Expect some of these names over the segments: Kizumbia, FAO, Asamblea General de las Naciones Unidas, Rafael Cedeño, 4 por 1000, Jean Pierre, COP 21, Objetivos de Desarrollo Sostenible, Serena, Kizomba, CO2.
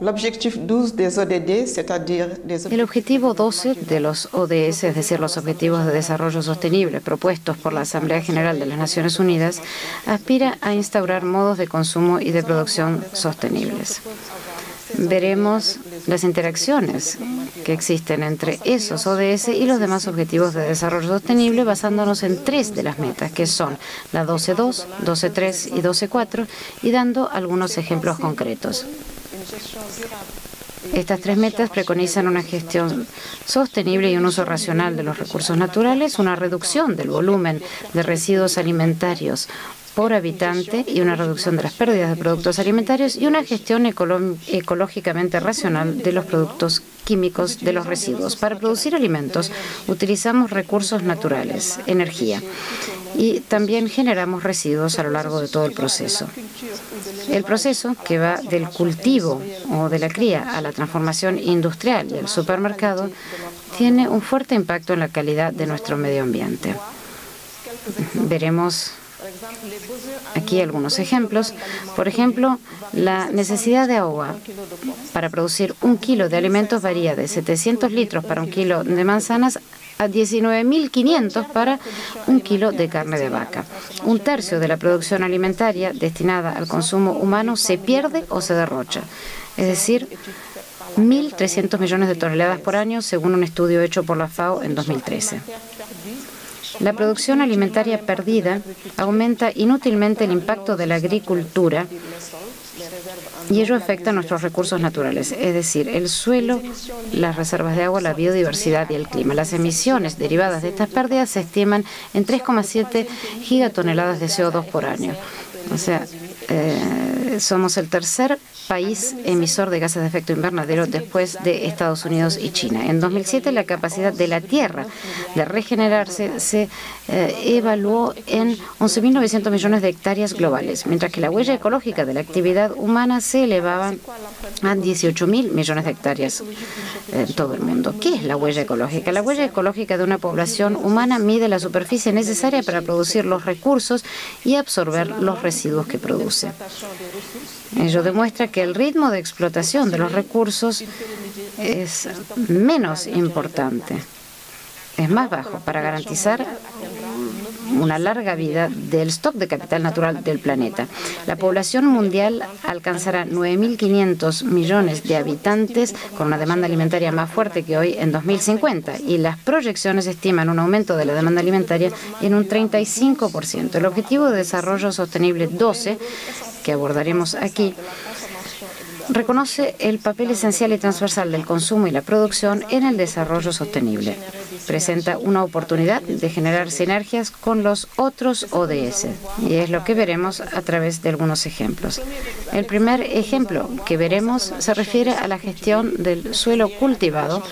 El objetivo 12 de los ODS, es decir, los Objetivos de Desarrollo Sostenible propuestos por la Asamblea General de las Naciones Unidas, aspira a instaurar modos de consumo y de producción sostenibles. Veremos las interacciones que existen entre esos ODS y los demás Objetivos de Desarrollo Sostenible, basándonos en tres de las metas, que son la 12.2, 12.3 y 12.4, y dando algunos ejemplos concretos. Estas tres metas preconizan una gestión sostenible y un uso racional de los recursos naturales, una reducción del volumen de residuos alimentarios por habitante y una reducción de las pérdidas de productos alimentarios y una gestión ecológicamente racional de los productos químicos de los residuos. Para producir alimentos utilizamos recursos naturales, energía, y también generamos residuos a lo largo de todo el proceso. El proceso que va del cultivo o de la cría a la transformación industrial y al supermercado tiene un fuerte impacto en la calidad de nuestro medio ambiente. Veremos aquí algunos ejemplos. Por ejemplo, la necesidad de agua para producir 1 kilo de alimentos varía de 700 litros para 1 kilo de manzanas a 19.500 para 1 kilo de carne de vaca. 1/3 de la producción alimentaria destinada al consumo humano se pierde o se derrocha, es decir, 1.300 millones de toneladas por año, según un estudio hecho por la FAO en 2013. La producción alimentaria perdida aumenta inútilmente el impacto de la agricultura y ello afecta nuestros recursos naturales, es decir, el suelo, las reservas de agua, la biodiversidad y el clima. Las emisiones derivadas de estas pérdidas se estiman en 3,7 gigatoneladas de CO2 por año. O sea, somos el tercer país emisor de gases de efecto invernadero después de Estados Unidos y China. En 2007, la capacidad de la Tierra de regenerarse se evaluó en 11.900 millones de hectáreas globales, mientras que la huella ecológica de la actividad humana se elevaba a 18.000 millones de hectáreas en todo el mundo. ¿Qué es la huella ecológica? La huella ecológica de una población humana mide la superficie necesaria para producir los recursos y absorber los residuos que produce. Ello demuestra que el ritmo de explotación de los recursos es menos importante, es más bajo para garantizar una larga vida del stock de capital natural del planeta. La población mundial alcanzará 9.500 millones de habitantes con una demanda alimentaria más fuerte que hoy en 2050 y las proyecciones estiman un aumento de la demanda alimentaria en un 35%. El Objetivo de Desarrollo Sostenible 12, que abordaremos aquí, reconoce el papel esencial y transversal del consumo y la producción en el desarrollo sostenible. Presenta una oportunidad de generar sinergias con los otros ODS, y es lo que veremos a través de algunos ejemplos. El primer ejemplo que veremos se refiere a la gestión del suelo cultivado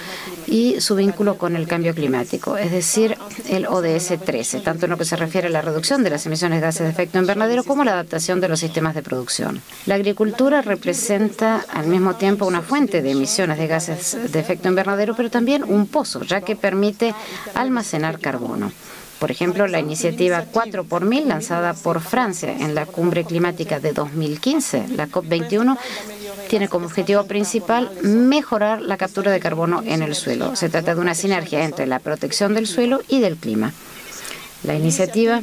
y su vínculo con el cambio climático, es decir, el ODS 13, tanto en lo que se refiere a la reducción de las emisiones de gases de efecto invernadero como la adaptación de los sistemas de producción. La agricultura representa al mismo tiempo una fuente de emisiones de gases de efecto invernadero, pero también un pozo, ya que permite almacenar carbono. Por ejemplo, la iniciativa 4 por 1000 lanzada por Francia en la cumbre climática de 2015, la COP 21, tiene como objetivo principal mejorar la captura de carbono en el suelo. Se trata de una sinergia entre la protección del suelo y del clima. La iniciativa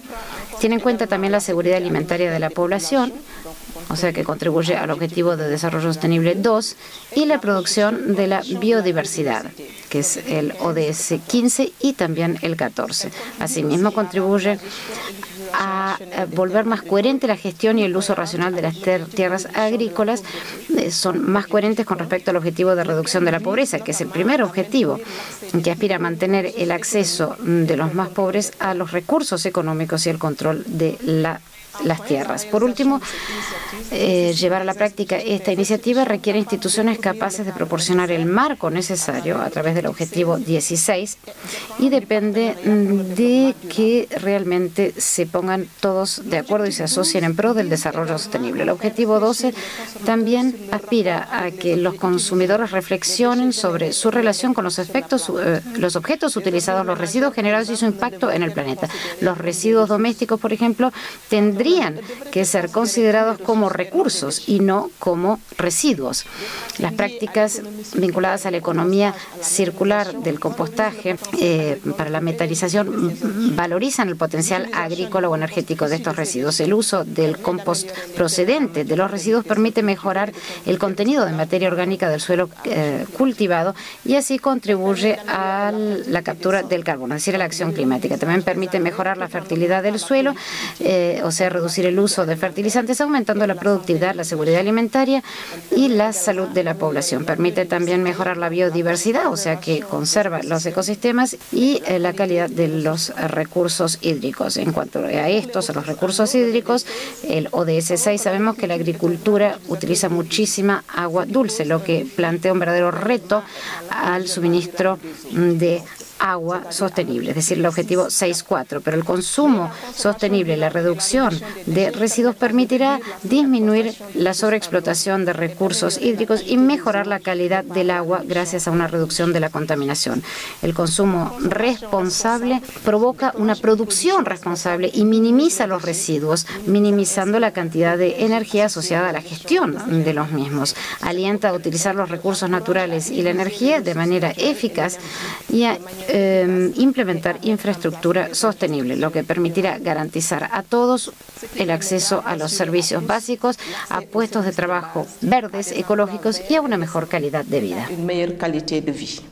tiene en cuenta también la seguridad alimentaria de la población, o sea que contribuye al Objetivo de Desarrollo Sostenible 2, y la producción de la biodiversidad, que es el ODS 15 y también el 14. Asimismo, contribuye a volver más coherente la gestión y el uso racional de las tierras agrícolas. Son más coherentes con respecto al objetivo de reducción de la pobreza, que es el primer objetivo, que aspira a mantener el acceso de los más pobres a los recursos económicos y el control de las tierras. Por último, llevar a la práctica esta iniciativa requiere instituciones capaces de proporcionar el marco necesario a través del objetivo 16 y depende de que realmente se pongan todos de acuerdo y se asocien en pro del desarrollo sostenible. El objetivo 12 también aspira a que los consumidores reflexionen sobre su relación con los objetos utilizados, los residuos generados y su impacto en el planeta. Los residuos domésticos, por ejemplo, tendrían tendrían que ser considerados como recursos y no como residuos. Las prácticas vinculadas a la economía circular del compostaje para la metalización valorizan el potencial agrícola o energético de estos residuos. El uso del compost procedente de los residuos permite mejorar el contenido de materia orgánica del suelo cultivado y así contribuye a la captura del carbono, es decir, a la acción climática. También permite mejorar la fertilidad del suelo, o sea, reducir el uso de fertilizantes, aumentando la productividad, la seguridad alimentaria y la salud de la población. Permite también mejorar la biodiversidad, o sea, que conserva los ecosistemas y la calidad de los recursos hídricos. En cuanto a estos, a los recursos hídricos, el ODS 6, sabemos que la agricultura utiliza muchísima agua dulce, lo que plantea un verdadero reto al suministro de agua sostenible, es decir, el objetivo 6.4, pero el consumo sostenible, la reducción de residuos permitirá disminuir la sobreexplotación de recursos hídricos y mejorar la calidad del agua gracias a una reducción de la contaminación. El consumo responsable provoca una producción responsable y minimiza los residuos, minimizando la cantidad de energía asociada a la gestión de los mismos. Alienta a utilizar los recursos naturales y la energía de manera eficaz y a implementar infraestructura sostenible, lo que permitirá garantizar a todos el acceso a los servicios básicos, a puestos de trabajo verdes, ecológicos y a una mejor calidad de vida.